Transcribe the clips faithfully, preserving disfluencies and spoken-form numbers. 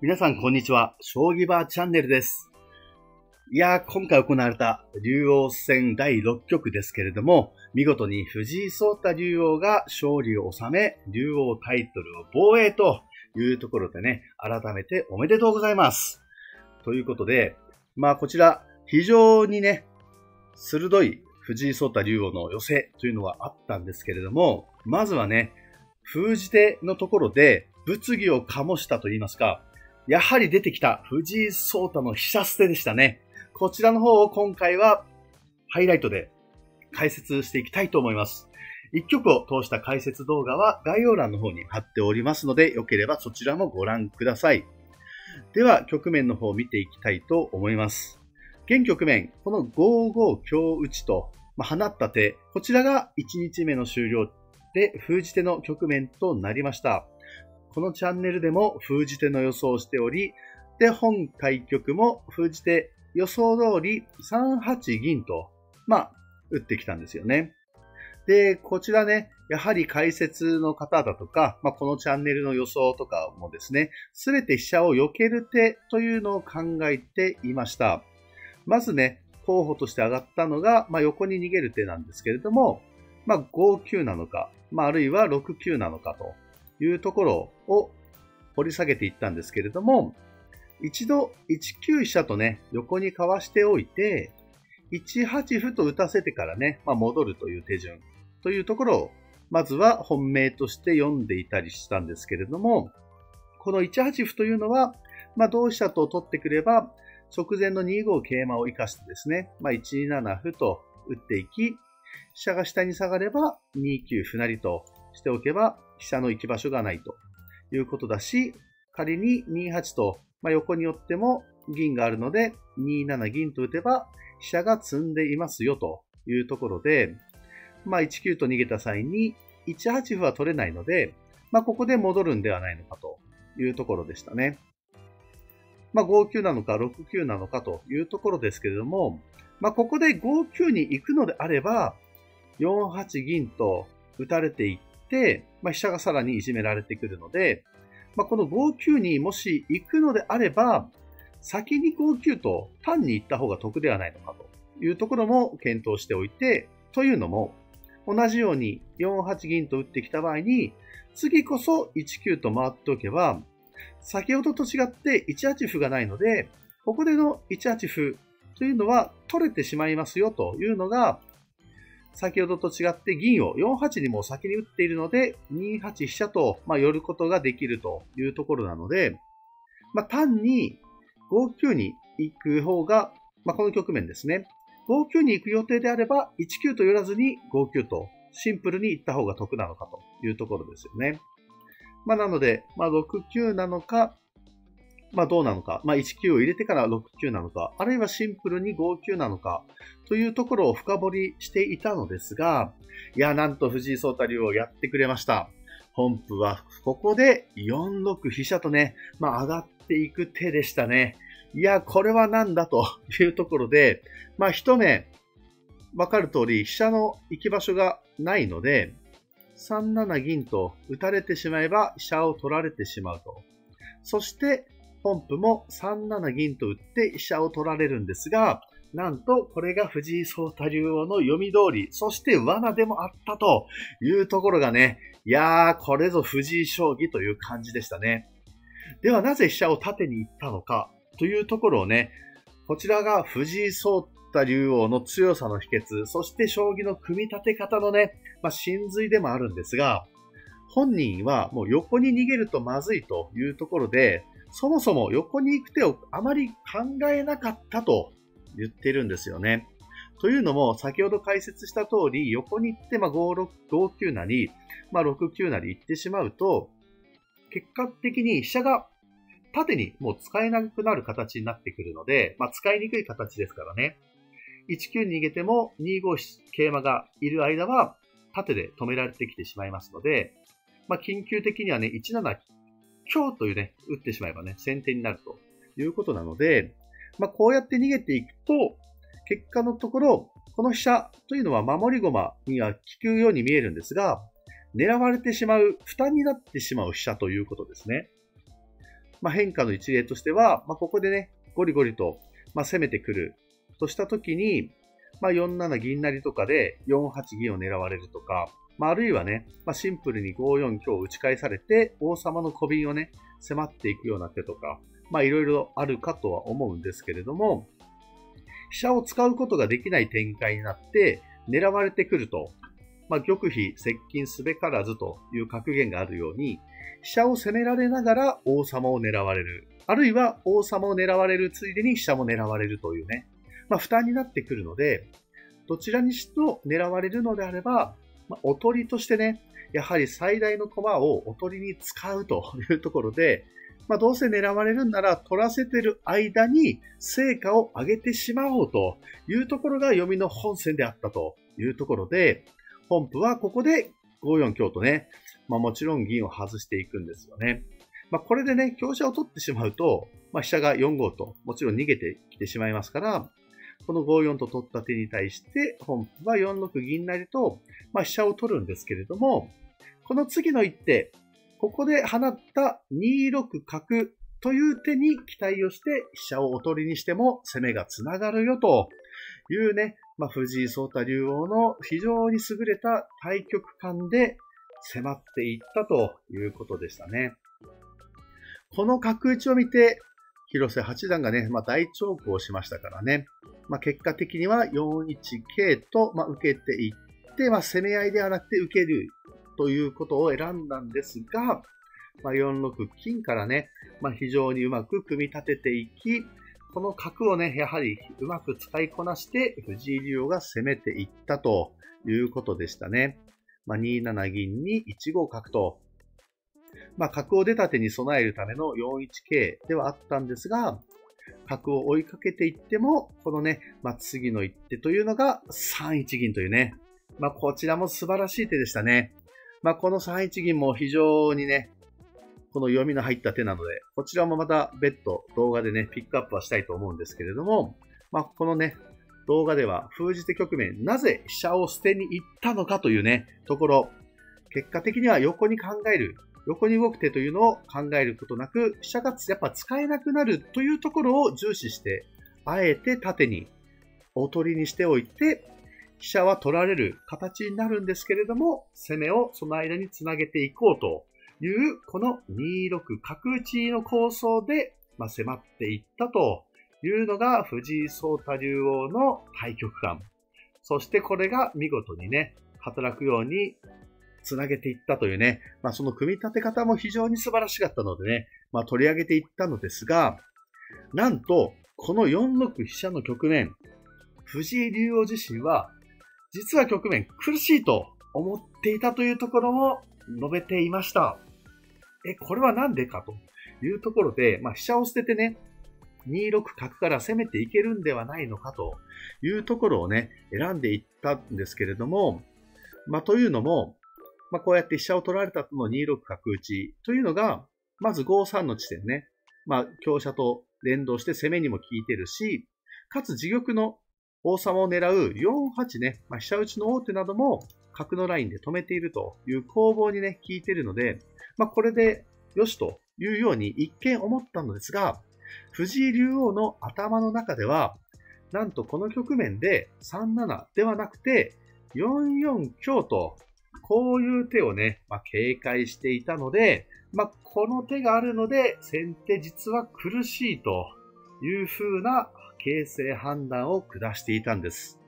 皆さんこんにちは。将棋バーチャンネルです。いやー、今回行われた竜王戦だいろっきょくですけれども、見事に藤井聡太竜王が勝利を収め、竜王タイトルを防衛というところでね、改めておめでとうございます。ということで、まあこちら、非常にね、鋭い藤井聡太竜王の寄せというのはあったんですけれども、まずはね、封じ手のところで物議を醸したと言いますか、やはり出てきた藤井聡太の飛車捨てでしたね。こちらの方を今回はハイライトで解説していきたいと思います。一局を通した解説動画は概要欄の方に貼っておりますので、よければそちらもご覧ください。では、局面の方を見ていきたいと思います。現局面、このごご香打ちと、まあ、放った手、こちらがいちにちめの終了で封じ手の局面となりました。このチャンネルでも封じ手の予想をしており、で、本対局も封じ手予想通りさんはちぎんと、まあ、打ってきたんですよね。で、こちらね、やはり解説の方だとか、まあ、このチャンネルの予想とかもですね、すべて飛車を避ける手というのを考えていました。まずね、候補として上がったのが、まあ、横に逃げる手なんですけれども、まあ、ごきゅうなのか、まあ、あるいはろくきゅうなのかと。いうところを掘り下げていったんですけれども、一度いちきゅう飛車とね、横にかわしておいて、いちはちふと打たせてからね、まあ、戻るという手順というところを、まずは本命として読んでいたりしたんですけれども、このいちはちふというのは、まあ、同飛車と取ってくれば、直前のにご桂馬を生かしてですね、まあ、いちななふと打っていき、飛車が下に下がればにきゅうふ成としておけば、飛車の行き場所がないということだし、仮ににはちと、まあ、横に寄っても銀があるので、になな銀と打てば飛車が積んでいますよというところで、まあ、いちきゅうと逃げた際にいちはちふは取れないので、まあ、ここで戻るんではないのかというところでしたね。まあ、ごきゅうなのかろくきゅうなのかというところですけれども、まあ、ここでごきゅうに行くのであれば、よんはち銀と打たれていって、で、まあ、飛車がさらにいじめられてくるので、まあ、このごきゅうにもし行くのであれば、先にごきゅうと単に行った方が得ではないのかというところも検討しておいて、というのも、同じようによんはち銀と打ってきた場合に、次こそいちきゅうと回っておけば、先ほどと違っていちはちふがないので、ここでのいちはちふというのは取れてしまいますよというのが、先ほどと違って銀をよんはちにも先に打っているので、にはち飛車と、まあ、寄ることができるというところなので、まあ、単にごきゅうに行く方が、まあ、この局面ですね。ごきゅうに行く予定であれば、いちきゅうと寄らずにごきゅうとシンプルに行った方が得なのかというところですよね。まあ、なので、まあ、ろくきゅうなのか、まあ、どうなのか、まあ、いちきゅうを入れてからろくきゅうなのか、あるいはシンプルにごきゅうなのか、というところを深掘りしていたのですが、いや、なんと藤井聡太竜王やってくれました。本譜はここでよんろく飛車とね、まあ、上がっていく手でしたね。いや、これはなんだというところで、まあ、一目わかる通り飛車の行き場所がないので、さんなな銀と打たれてしまえば飛車を取られてしまうと。そして、本譜もさんなな銀と打って飛車を取られるんですが、なんとこれが藤井聡太竜王の読み通り、そして罠でもあったというところがね、いやー、これぞ藤井将棋という感じでしたね。ではなぜ飛車を縦に行ったのかというところをね、こちらが藤井聡太竜王の強さの秘訣、そして将棋の組み立て方のね、まあ、真髄でもあるんですが、本人はもう横に逃げるとまずいというところで、そもそも横に行く手をあまり考えなかったと言ってるんですよね。というのも、先ほど解説した通り、横に行って、まあ、ごきゅうなり、まあ、ろくきゅうなり行ってしまうと、結果的に飛車が縦にもう使えなくなる形になってくるので、まあ、使いにくい形ですからね。いちきゅうに逃げてもにご桂馬がいる間は縦で止められてきてしまいますので、まあ、緊急的にはね、いちなな強というね、打ってしまえばね、先手になるということなので、まあ、こうやって逃げていくと、結果のところ、この飛車というのは守り駒には効くように見えるんですが、狙われてしまう、負担になってしまう飛車ということですね。まあ、変化の一例としては、まあ、ここでね、ゴリゴリと、まあ、攻めてくるとしたときに、まあ、よんなな銀成とかでよんはち銀を狙われるとか、まあ、あるいはね、まあ、シンプルにごよん香を打ち返されて、王様の小瓶をね、迫っていくような手とか、まあ、いろいろあるかとは思うんですけれども、飛車を使うことができない展開になって、狙われてくると、まあ、玉飛接近すべからずという格言があるように、飛車を攻められながら王様を狙われる。あるいは王様を狙われるついでに飛車も狙われるというね、まあ、負担になってくるので、どちらにしろ狙われるのであれば、まあ、おとりとしてね、やはり最大の駒をおとりに使うというところで、まあ、どうせ狙われるんなら取らせてる間に成果を上げてしまおうというところが読みの本線であったというところで、本譜はここでごよん香とね、まあ、もちろん銀を外していくんですよね。まあ、これでね、香車を取ってしまうと、まあ、飛車がよん号ともちろん逃げてきてしまいますから、このごよんと取った手に対して、本譜はよんろく銀成と、まあ、飛車を取るんですけれども、この次の一手、ここで放ったにろく角という手に期待をして、飛車をおとりにしても攻めがつながるよというね、まあ、藤井聡太竜王の非常に優れた対局観で迫っていったということでしたね。この角打ちを見て、広瀬八段がね、まあ、大長考をしましたからね、まあ、結果的にはよんいち桂と、まあ、受けていって、まあ、攻め合いではなくて受けるということを選んだんですが、まあ、よんろく金からね、まあ、非常にうまく組み立てていき、この角をね、やはりうまく使いこなして、藤井竜王が攻めていったということでしたね。まあ、になな銀にいち五角と。まあ、角を出た手に備えるためのよんいち桂ではあったんですが、角を追いかけていっても、このね、まあ、次の一手というのがさんいち銀というね、まあ、こちらも素晴らしい手でしたね。まあ、このさんいち銀も非常にね、この読みの入った手なので、こちらもまた別途動画でね、ピックアップはしたいと思うんですけれども、まあ、このね、動画では封じ手局面、なぜ飛車を捨てに行ったのかというね、ところ、結果的には横に考える、横に動く手というのを考えることなく、飛車がやっぱ使えなくなるというところを重視して、あえて縦におとりにしておいて、飛車は取られる形になるんですけれども、攻めをその間につなげていこうと。いう、このにろく角打ちの構想で、まあ、迫っていったというのが藤井聡太竜王の対局観。そしてこれが見事にね、働くようにつなげていったというね、まあ、その組み立て方も非常に素晴らしかったのでね、まあ、取り上げていったのですが、なんと、このよんろく飛車の局面、藤井竜王自身は、実は局面苦しいと思っていたというところも述べていました。え、これはなんでかというところで、まあ、飛車を捨ててね、にろく角から攻めていけるんではないのかというところをね、選んでいったんですけれども、まあ、というのも、まあ、こうやって飛車を取られたとのにろく角打ちというのが、まずごさんの地点ね、まあ、香車と連動して攻めにも効いてるし、かつ自玉の王様を狙うよんはちね、まあ、飛車打ちの王手なども、角のラインで止めているという攻防にね、効いているので、まあ、これでよしというように一見思ったのですが、藤井竜王の頭の中では、なんとこの局面でさんななではなくて、よんよん香と、こういう手をね、まあ、警戒していたので、まあ、この手があるので、先手実は苦しいという風な形勢判断を下していたんです。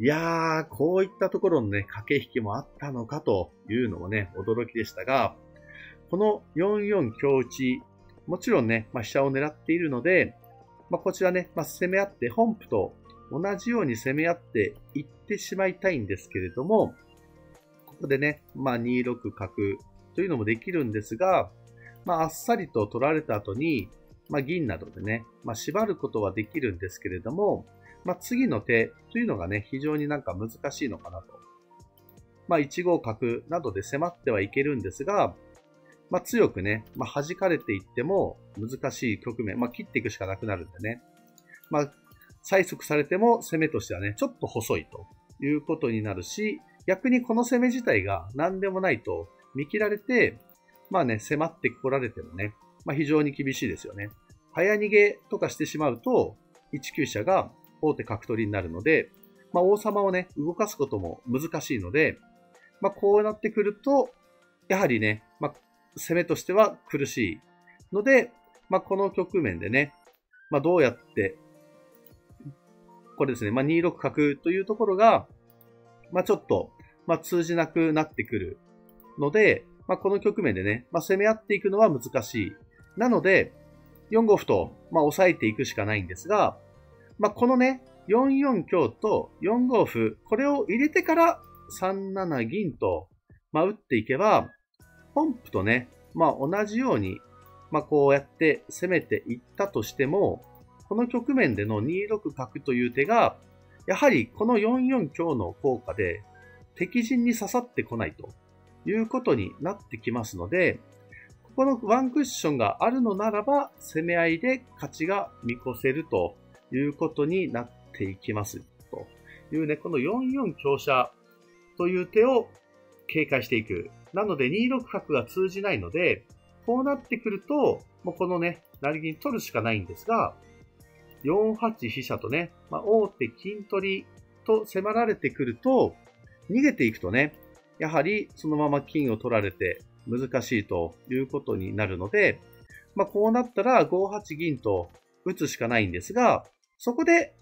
いやー、こういったところのね、駆け引きもあったのかというのもね、驚きでしたが、このよんよん香打ち、もちろんね、まあ、飛車を狙っているので、まあ、こちらね、まあ、攻め合って、本譜と同じように攻め合っていってしまいたいんですけれども、ここでね、まあ、にろく角というのもできるんですが、まあ、あっさりと取られた後に、まあ、銀などでね、まあ、縛ることはできるんですけれども、まあ、次の手というのがね、非常になんか難しいのかなと。まあ、いち五角などで迫ってはいけるんですが、まあ、強くね、まあ、弾かれていっても難しい局面、まあ、切っていくしかなくなるんでね。まあ、催促されても攻めとしてはね、ちょっと細いということになるし、逆にこの攻め自体が何でもないと見切られて、まあね、迫ってこられてもね、まあ、非常に厳しいですよね。早逃げとかしてしまうと、いちきゅう車が大手角取りになるので、まあ、王様をね、動かすことも難しいので、まあ、こうなってくると、やはりね、まあ、攻めとしては苦しいので、まあ、この局面でね、まあ、どうやって、これですね、まあ、にろく角というところが、まあ、ちょっと、まあ、通じなくなってくるので、まあ、この局面でね、まあ、攻め合っていくのは難しい。なので、よんご歩と、まあ、押さえていくしかないんですが、まあ、このね、よんよん香とよんご歩、これを入れてからさんなな銀と、まあ、打っていけば、本譜とね、まあ、同じように、まあ、こうやって攻めていったとしても、この局面でのにろく角という手が、やはりこのよんよん香の効果で敵陣に刺さってこないということになってきますので、ここのワンクッションがあるのならば、攻め合いで勝ちが見越せるということになっていきます。というね、このよんよん香車という手を警戒していく。なのでにろく角が通じないので、こうなってくると、もうこのね、成銀取るしかないんですが、よんはち飛車とね、まあ、王手金取りと迫られてくると、逃げていくとね、やはりそのまま金を取られて難しいということになるので、まあ、こうなったらごはち銀と打つしかないんですが、そこで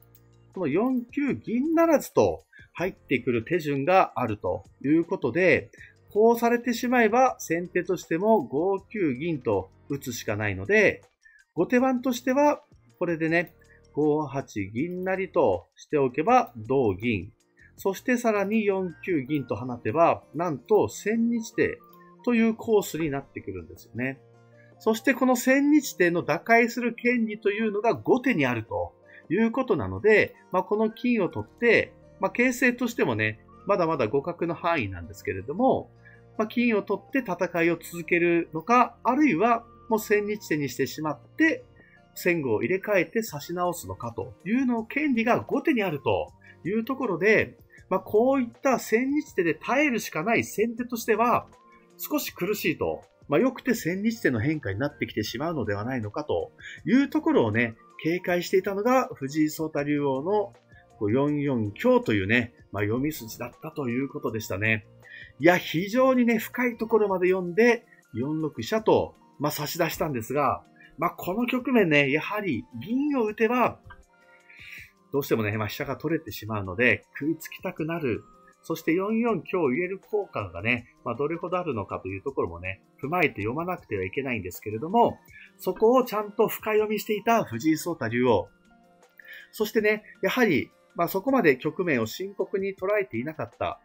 このよんきゅう銀ならずと入ってくる手順があるということで、こうされてしまえば先手としてもごきゅう銀と打つしかないので、後手番としてはこれでね、ごはち銀成としておけば同銀。そしてさらによんきゅう銀と放てば、なんと千日手というコースになってくるんですよね。そしてこの千日手の打開する権利というのが後手にあるということなので、まあ、この金を取って、まあ、形勢としてもね、まだまだ互角の範囲なんですけれども、まあ、金を取って戦いを続けるのか、あるいはもう千日手にしてしまって、先後を入れ替えて差し直すのかというのを権利が後手にあるというところで、まあ、こういった千日手で耐えるしかない先手としては少し苦しいと、まあ、よくて千日手の変化になってきてしまうのではないのかというところをね、警戒していたのが藤井聡太竜王のよんよん香というね、まあ、読み筋だったということでしたね。いや、非常にね、深いところまで読んでよんろく飛車と、まあ、差し出したんですが、まあ、この局面ね、やはり銀を打てば、どうしてもね、まあ、飛車が取れてしまうので、食いつきたくなる。そしてよんよん香を入れる効果がね、まあ、どれほどあるのかというところもね、踏まえて読まなくてはいけないんですけれども、そこをちゃんと深読みしていた藤井聡太竜王。そしてね、やはり、まあ、そこまで局面を深刻に捉えていなかった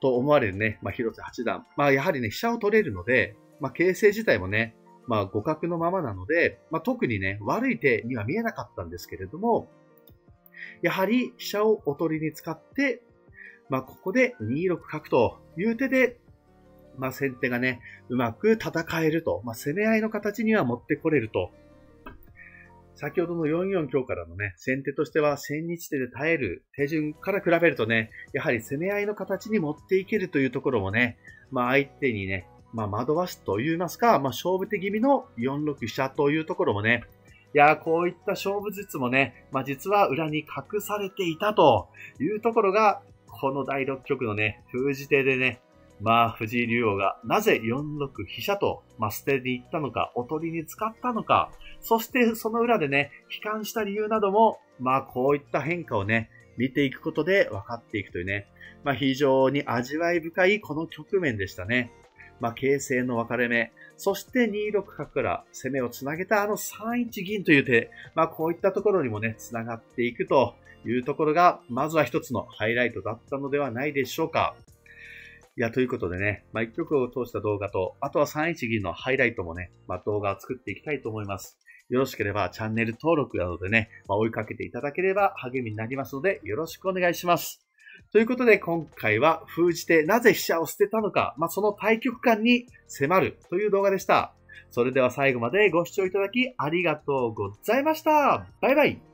と思われるね、まあ、広瀬八段。まあ、やはりね、飛車を取れるので、まあ、形勢自体もね、まあ、互角のままなので、まあ、特にね、悪い手には見えなかったんですけれども、やはり飛車をおとりに使って、まあ、ここでにろく角という手で、まあ、先手がね、うまく戦えると、まあ、攻め合いの形には持ってこれると。先ほどのよんよん香からのね、先手としては千日手で耐える手順から比べるとね、やはり攻め合いの形に持っていけるというところもね、まあ、相手にね、まあ、惑わすと言いますか、まあ、勝負手気味のよんろく飛車というところもね、いや、こういった勝負術もね、まあ、実は裏に隠されていたというところが、このだいろく局のね、封じ手でね、まあ、藤井竜王がなぜよんろく飛車と、まあ、捨てに行ったのか、おとりに使ったのか、そしてその裏でね、帰還した理由なども、まあ、こういった変化をね、見ていくことで分かっていくというね、まあ、非常に味わい深いこの局面でしたね。まあ、形勢の分かれ目、そしてにろく角から攻めをつなげたあのさんいち銀という手、まあ、こういったところにもね、つながっていくというところが、まずは一つのハイライトだったのではないでしょうか。いや、ということでね、まあ、一局を通した動画と、あとはさんいち銀のハイライトもね、まあ、動画を作っていきたいと思います。よろしければチャンネル登録などでね、まあ、追いかけていただければ励みになりますので、よろしくお願いします。ということで、今回は封じ手なぜ飛車を捨てたのか、まあ、その大局観に迫るという動画でした。それでは最後までご視聴いただきありがとうございました。バイバイ。